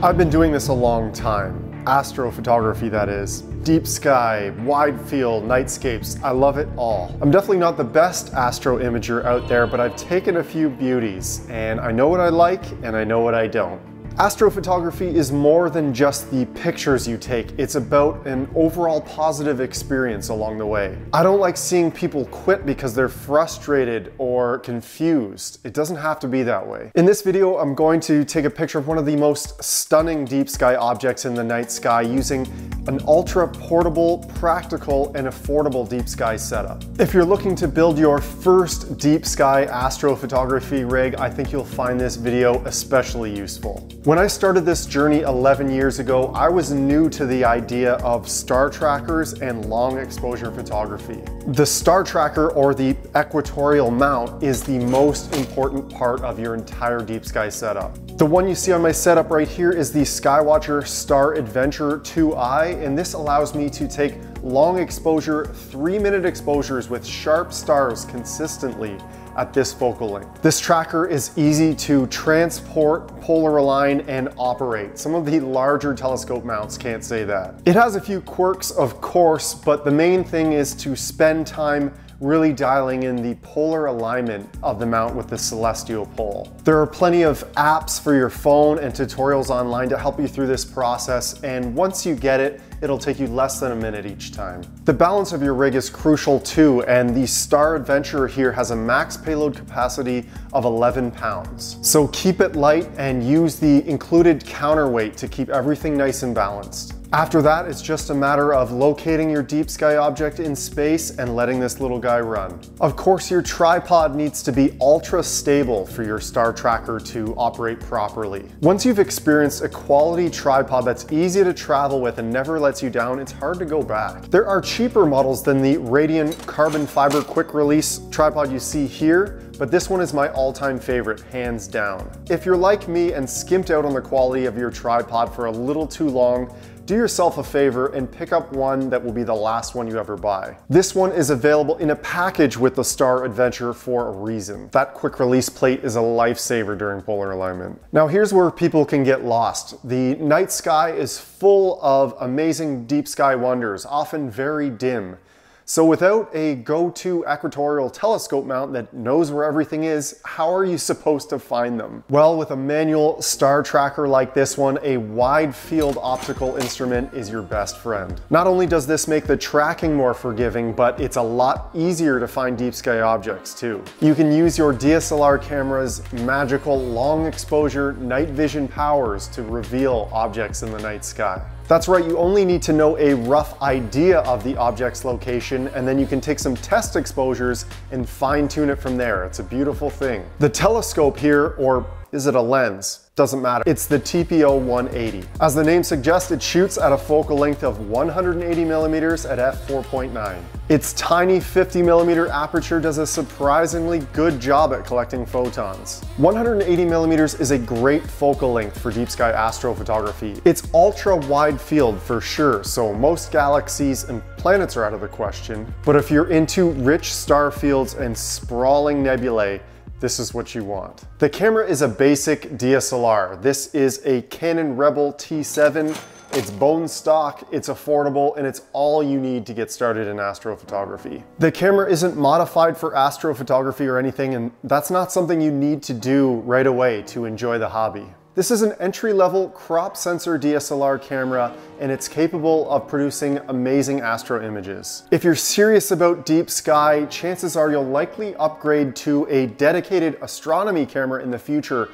I've been doing this a long time. Astrophotography, that is. Deep sky, wide field, nightscapes, I love it all. I'm definitely not the best astro imager out there, but I've taken a few beauties, and I know what I like and I know what I don't. Astrophotography is more than just the pictures you take. It's about an overall positive experience along the way. I don't like seeing people quit because they're frustrated or confused. It doesn't have to be that way. In this video, I'm going to take a picture of one of the most stunning deep sky objects in the night sky using an ultra portable, practical, and affordable deep sky setup. If you're looking to build your first deep sky astrophotography rig, I think you'll find this video especially useful. When I started this journey 11 years ago, I was new to the idea of star trackers and long exposure photography. The star tracker, or the equatorial mount, is the most important part of your entire deep sky setup. The one you see on my setup right here is the Sky-Watcher Star Adventurer 2i, and this allows me to take long exposure, 3-minute exposures with sharp stars consistently at this focal length. This tracker is easy to transport, polar align, and operate. Some of the larger telescope mounts can't say that. It has a few quirks, of course, but the main thing is to spend time really dialing in the polar alignment of the mount with the celestial pole. There are plenty of apps for your phone and tutorials online to help you through this process, and once you get it, it'll take you less than a minute each time. The balance of your rig is crucial too, and the Star Adventurer here has a max payload capacity of 11 pounds. So keep it light and use the included counterweight to keep everything nice and balanced. After that, it's just a matter of locating your deep sky object in space and letting this little guy run. Of course, your tripod needs to be ultra stable for your star tracker to operate properly. Once you've experienced a quality tripod that's easy to travel with and never lets you down, it's hard to go back. There are cheaper models than the Radian Carbon Fiber Quick Release tripod you see here, but this one is my all-time favorite, hands down. If you're like me and skimped out on the quality of your tripod for a little too long, do yourself a favor and pick up one that will be the last one you ever buy. This one is available in a package with the Star Adventurer for a reason. That quick release plate is a lifesaver during polar alignment. Now here's where people can get lost. The night sky is full of amazing deep sky wonders, often very dim. So without a go-to equatorial telescope mount that knows where everything is, how are you supposed to find them? Well, with a manual star tracker like this one, a wide field optical instrument is your best friend. Not only does this make the tracking more forgiving, but it's a lot easier to find deep sky objects too. You can use your DSLR camera's magical long exposure night vision powers to reveal objects in the night sky. That's right, you only need to know a rough idea of the object's location, and then you can take some test exposures and fine-tune it from there. It's a beautiful thing. The telescope here, or is it a lens? Doesn't matter. It's the TPO 180. As the name suggests, it shoots at a focal length of 180 millimeters at f/4.9. Its tiny 50 millimeter aperture does a surprisingly good job at collecting photons. 180 millimeters is a great focal length for deep sky astrophotography. It's ultra wide field for sure, so most galaxies and planets are out of the question. But if you're into rich star fields and sprawling nebulae, this is what you want. The camera is a basic DSLR. This is a Canon Rebel T7. It's bone stock, it's affordable, and it's all you need to get started in astrophotography. The camera isn't modified for astrophotography or anything, and that's not something you need to do right away to enjoy the hobby. This is an entry-level crop sensor DSLR camera, and it's capable of producing amazing astro images. If you're serious about deep sky, chances are you'll likely upgrade to a dedicated astronomy camera in the future,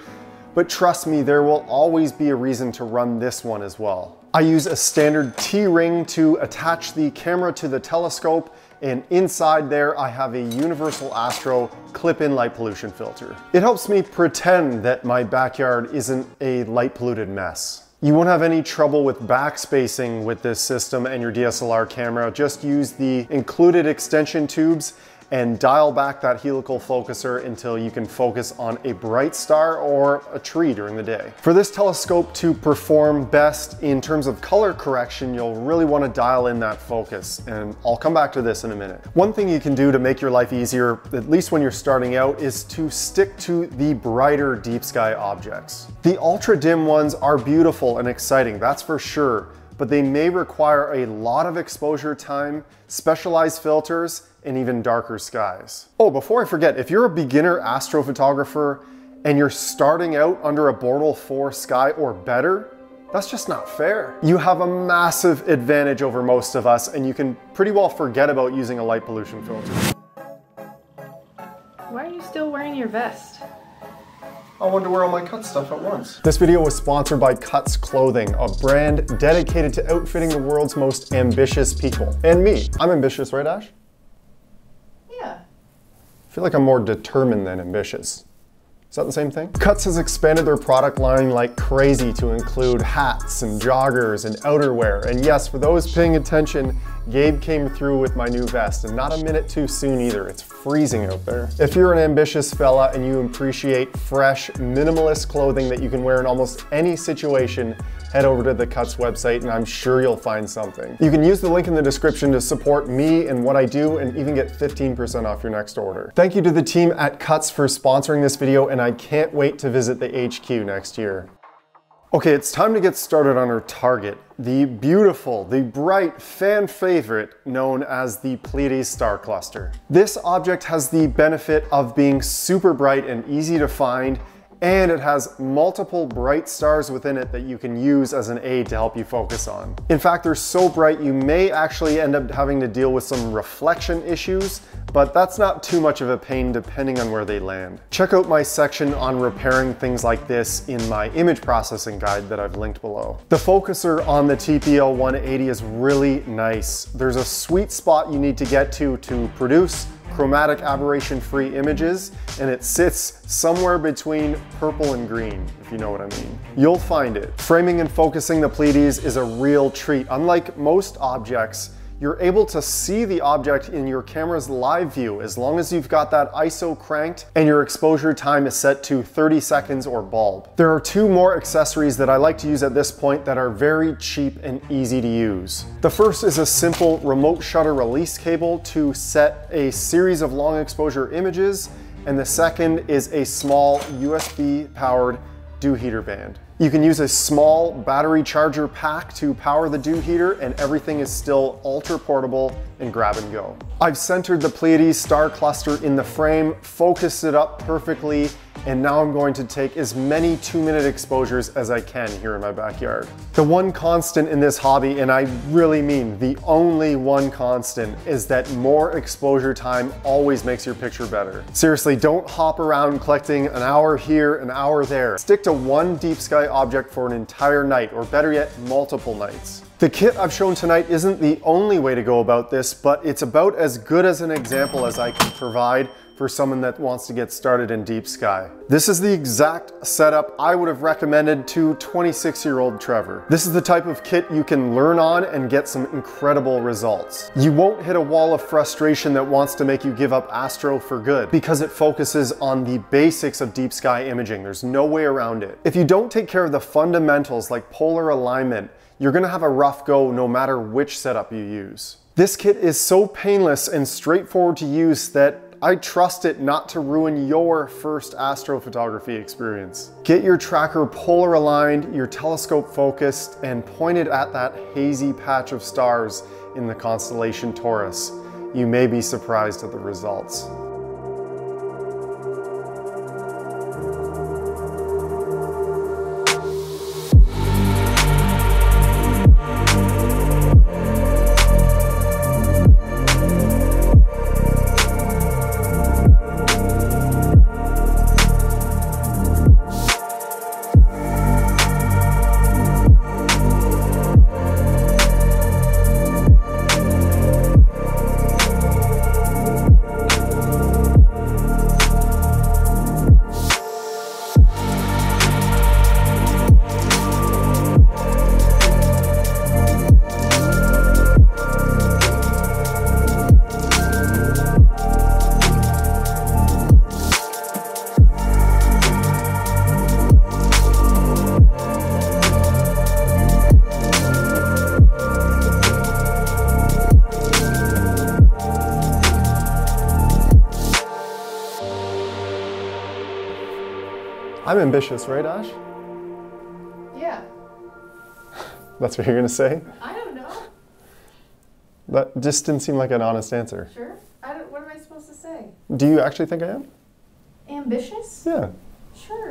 but trust me, there will always be a reason to run this one as well. I use a standard T-ring to attach the camera to the telescope, and inside there, I have a Universal Astro clip-in light pollution filter. It helps me pretend that my backyard isn't a light-polluted mess. You won't have any trouble with backspacing with this system and your DSLR camera. Just use the included extension tubes and dial back that helical focuser until you can focus on a bright star or a tree during the day. For this telescope to perform best in terms of color correction, you'll really want to dial in that focus, and I'll come back to this in a minute. One thing you can do to make your life easier, at least when you're starting out, is to stick to the brighter deep sky objects. The ultra dim ones are beautiful and exciting, that's for sure, but they may require a lot of exposure time, specialized filters, and even darker skies. Oh, before I forget, if you're a beginner astrophotographer and you're starting out under a Bortle 4 sky or better, that's just not fair. You have a massive advantage over most of us, and you can pretty well forget about using a light pollution filter. Why are you still wearing your vest? I wanted to wear all my Cuts stuff at once. This video was sponsored by Cuts Clothing, a brand dedicated to outfitting the world's most ambitious people. And me. I'm ambitious, right, Ash? Yeah. I feel like I'm more determined than ambitious. Is that the same thing? Cuts has expanded their product line like crazy to include hats and joggers and outerwear. And yes, for those paying attention, Gabe came through with my new vest, and not a minute too soon either. It's freezing out there. If you're an ambitious fella and you appreciate fresh, minimalist clothing that you can wear in almost any situation, head over to the Cuts website and I'm sure you'll find something. You can use the link in the description to support me and what I do, and even get 15% off your next order. Thank you to the team at Cuts for sponsoring this video, and I can't wait to visit the HQ next year. Okay, it's time to get started on our target, the beautiful, the bright fan favorite known as the Pleiades star cluster. This object has the benefit of being super bright and easy to find, and it has multiple bright stars within it that you can use as an aid to help you focus on. In fact, they're so bright you may actually end up having to deal with some reflection issues, but that's not too much of a pain depending on where they land. Check out my section on repairing things like this in my image processing guide that I've linked below. The focuser on the TPO 180 is really nice. There's a sweet spot you need to get to produce chromatic aberration-free images, and it sits somewhere between purple and green, if you know what I mean. You'll find it. Framing and focusing the Pleiades is a real treat. Unlike most objects, you're able to see the object in your camera's live view as long as you've got that ISO cranked and your exposure time is set to 30 seconds or bulb. There are two more accessories that I like to use at this point that are very cheap and easy to use. The first is a simple remote shutter release cable to set a series of long exposure images, and the second is a small USB-powered dew heater band. You can use a small battery charger pack to power the dew heater, and everything is still ultra portable and grab and go. I've centered the Pleiades star cluster in the frame, focused it up perfectly, and now I'm going to take as many 2-minute exposures as I can here in my backyard. The one constant in this hobby, and I really mean the only one constant, is that more exposure time always makes your picture better. Seriously, don't hop around collecting an hour here, an hour there. Stick to one deep sky object for an entire night, or better yet, multiple nights. The kit I've shown tonight isn't the only way to go about this, but it's about as good as an example as I can provide for someone that wants to get started in deep sky. This is the exact setup I would have recommended to 26-year-old Trevor. This is the type of kit you can learn on and get some incredible results. You won't hit a wall of frustration that wants to make you give up astro for good, because it focuses on the basics of deep sky imaging. There's no way around it. If you don't take care of the fundamentals like polar alignment, you're gonna have a rough go no matter which setup you use. This kit is so painless and straightforward to use that I trust it not to ruin your first astrophotography experience. Get your tracker polar aligned, your telescope focused, and pointed at that hazy patch of stars in the constellation Taurus. You may be surprised at the results. I'm ambitious, right, Ash? Yeah. That's what you're going to say? I don't know. That just didn't seem like an honest answer. Sure. What am I supposed to say? Do you actually think I am? Ambitious? Yeah. Sure.